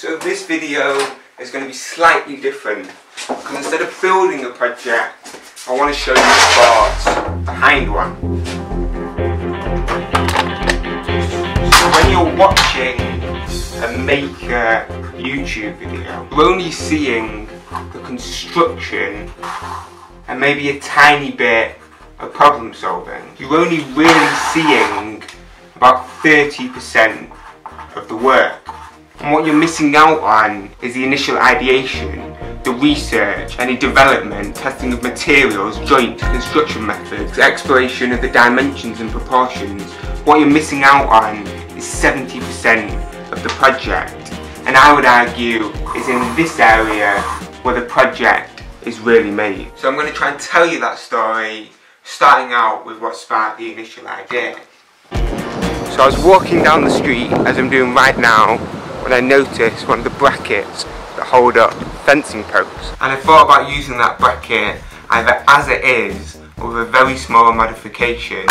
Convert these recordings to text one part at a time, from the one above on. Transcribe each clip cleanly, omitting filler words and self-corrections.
So this video is going to be slightly different, because instead of building a project, I want to show you the parts behind one. So when you're watching a maker YouTube video, you're only seeing the construction and maybe a tiny bit of problem solving. You're only really seeing about 30% of the work. And what you're missing out on is the initial ideation, the research, any development, testing of materials, joints, construction methods, exploration of the dimensions and proportions. What you're missing out on is 70% of the project. And I would argue it's in this area where the project is really made. So I'm going to try and tell you that story, starting out with what sparked the initial idea. So I was walking down the street, as I'm doing right now, when I noticed one of the brackets that hold up fencing posts. And I thought about using that bracket either as it is or with a very small modification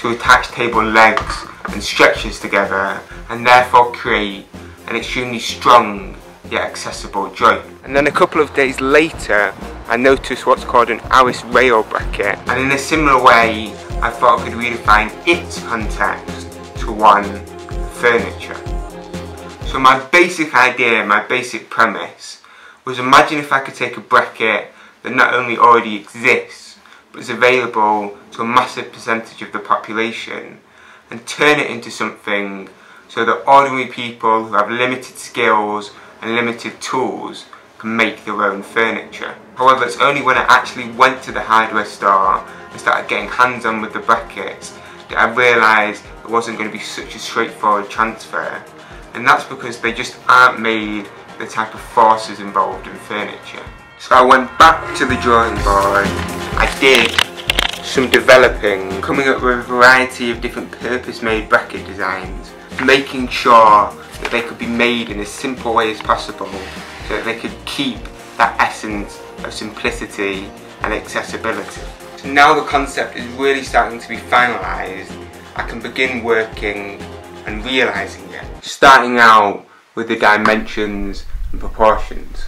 to attach table legs and stretches together, and therefore create an extremely strong yet accessible joint. And then a couple of days later, I noticed what's called an Arris rail bracket. And in a similar way, I thought I could redefine its context to one furniture. So my basic idea, my basic premise, was imagine if I could take a bracket that not only already exists, but is available to a massive percentage of the population, and turn it into something so that ordinary people who have limited skills and limited tools can make their own furniture. However, it's only when I actually went to the hardware store and started getting hands-on with the brackets that I realised it wasn't going to be such a straightforward transfer. And that's because they just aren't made the type of forces involved in furniture. So I went back to the drawing board. I did some developing, coming up with a variety of different purpose-made bracket designs, making sure that they could be made in as simple way as possible, so that they could keep that essence of simplicity and accessibility. So now the concept is really starting to be finalised. I can begin working and realising it, starting out with the dimensions and proportions.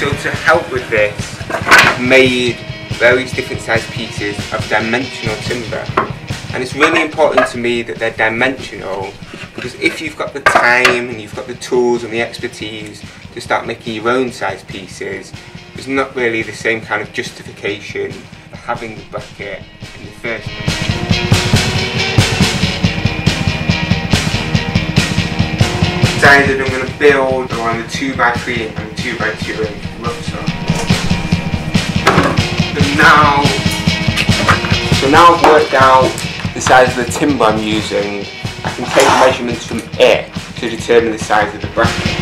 So to help with this, I've made various different size pieces of dimensional timber. And it's really important to me that they're dimensional, because if you've got the time and you've got the tools and the expertise to start making your own size pieces, there's not really the same kind of justification for having the bracket in the first place. Decided I'm going to build around the 2x3 and 2x2 So now I've worked out the size of the timber I'm using, I can take measurements from it to determine the size of the bracket.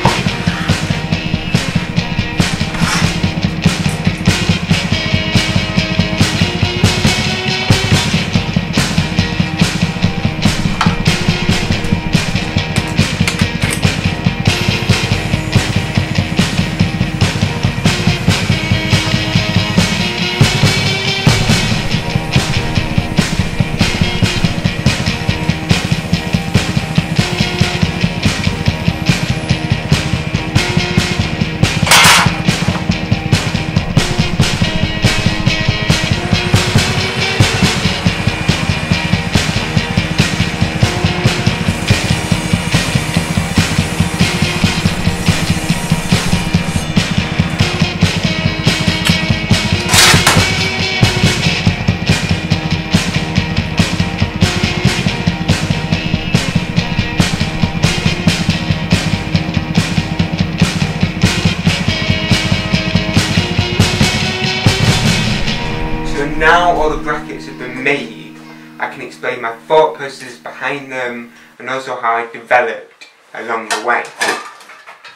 I can explain my thought processes behind them and also how I developed along the way.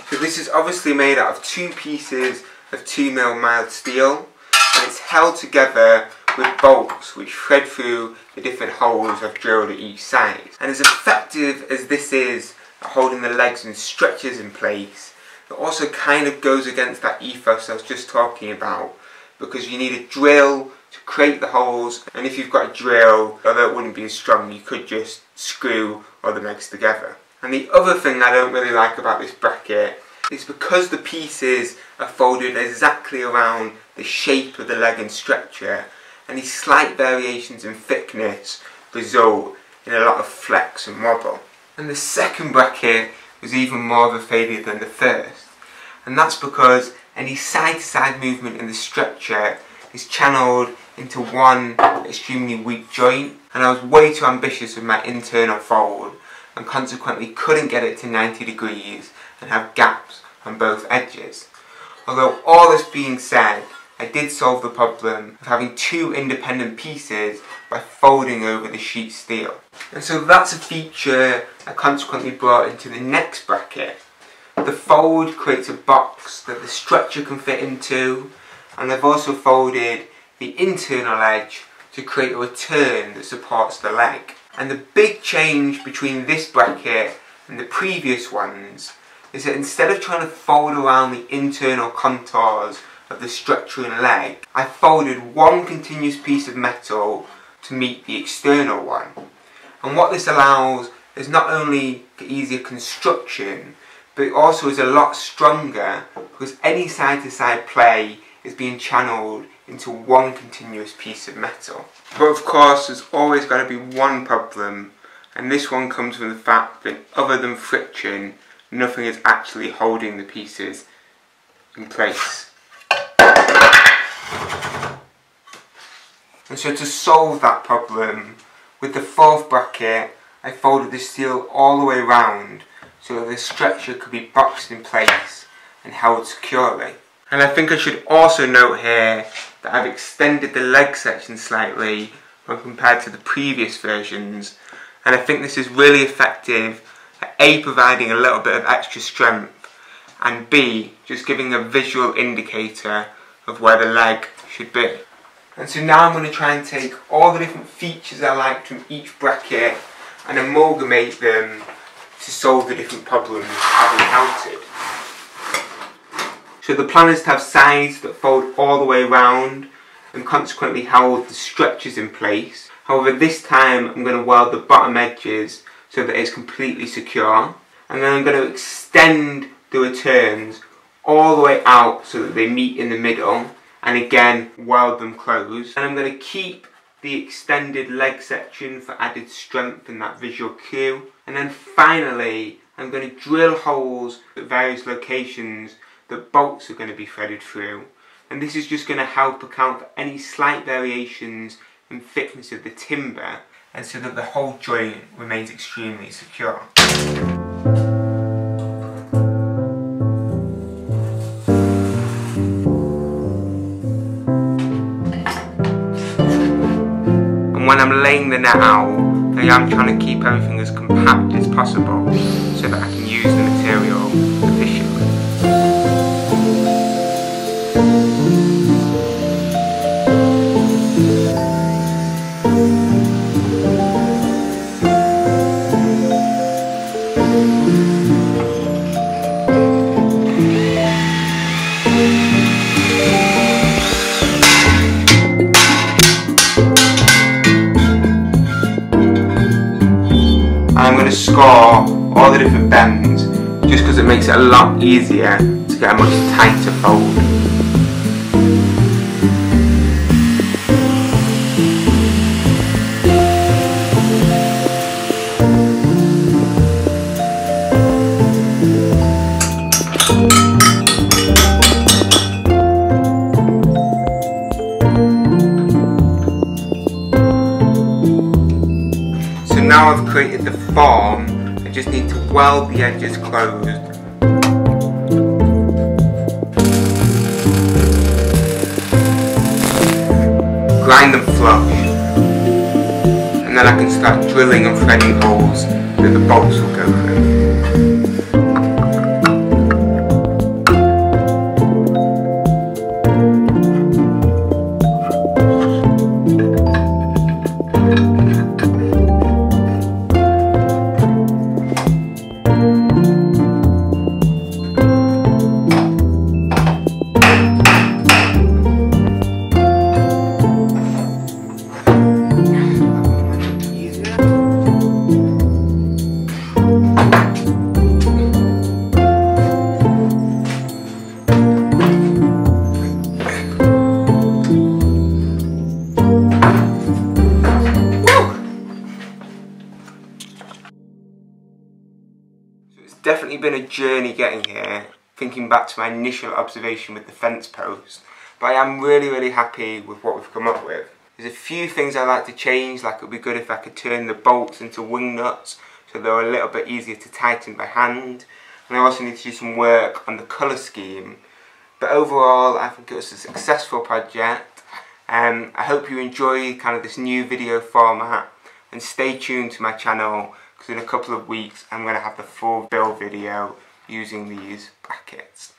So this is obviously made out of two pieces of 2mm mild steel, and it's held together with bolts which thread through the different holes I've drilled at each side. And as effective as this is at holding the legs and stretches in place, it also kind of goes against that ethos I was just talking about, because you need a drill to create the holes, and if you've got a drill, although it wouldn't be as strong, you could just screw all the legs together. And the other thing I don't really like about this bracket is because the pieces are folded exactly around the shape of the leg and stretcher, any slight variations in thickness result in a lot of flex and wobble. And the second bracket was even more of a failure than the first, and that's because any side-to-side movement in the stretcher is channeled into one extremely weak joint, and I was way too ambitious with my internal fold and consequently couldn't get it to 90 degrees and have gaps on both edges. Although all this being said, I did solve the problem of having two independent pieces by folding over the sheet steel. And so that's a feature I consequently brought into the next bracket. The fold creates a box that the stretcher can fit into, and I've also folded the internal edge to create a return that supports the leg. And the big change between this bracket and the previous ones is that instead of trying to fold around the internal contours of the stretcher and leg, I folded one continuous piece of metal to meet the external one. And what this allows is not only for easier construction, but it also is a lot stronger because any side-to-side play is being channeled into one continuous piece of metal. But of course there's always got to be one problem, and this one comes from the fact that other than friction, nothing is actually holding the pieces in place. And so to solve that problem, with the fourth bracket, I folded the steel all the way round so that the stretcher could be boxed in place and held securely. And I think I should also note here that I've extended the leg section slightly when compared to the previous versions, and I think this is really effective at A, providing a little bit of extra strength, and B, just giving a visual indicator of where the leg should be. And so now I'm going to try and take all the different features I liked from each bracket and amalgamate them to solve the different problems I've encountered. So the plan is to have sides that fold all the way round and consequently hold the stretches in place. However, this time I'm going to weld the bottom edges so that it's completely secure, and then I'm going to extend the returns all the way out so that they meet in the middle, and again weld them closed. And I'm going to keep the extended leg section for added strength in that visual cue. And then finally I'm going to drill holes at various locations that bolts are going to be threaded through, and this is just going to help account for any slight variations in thickness of the timber, and so that the whole joint remains extremely secure. When I'm laying the net out, I am trying to keep everything as compact as possible so that I can use the material efficiently. I'm going to score all the different bends just because it makes it a lot easier to get a much tighter fold. Now I've created the form, I just need to weld the edges closed. Grind them flush. And and then I can start drilling and threading holes that the bolts will go through. Definitely been a journey getting here, thinking back to my initial observation with the fence post, but I am really happy with what we've come up with. There's a few things I'd like to change, like it would be good if I could turn the bolts into wing nuts so they're a little bit easier to tighten by hand, and I also need to do some work on the colour scheme. But overall I think it was a successful project, and I hope you enjoy kind of this new video format, and stay tuned to my channel. In a couple of weeks I'm going to have the full build video using these brackets.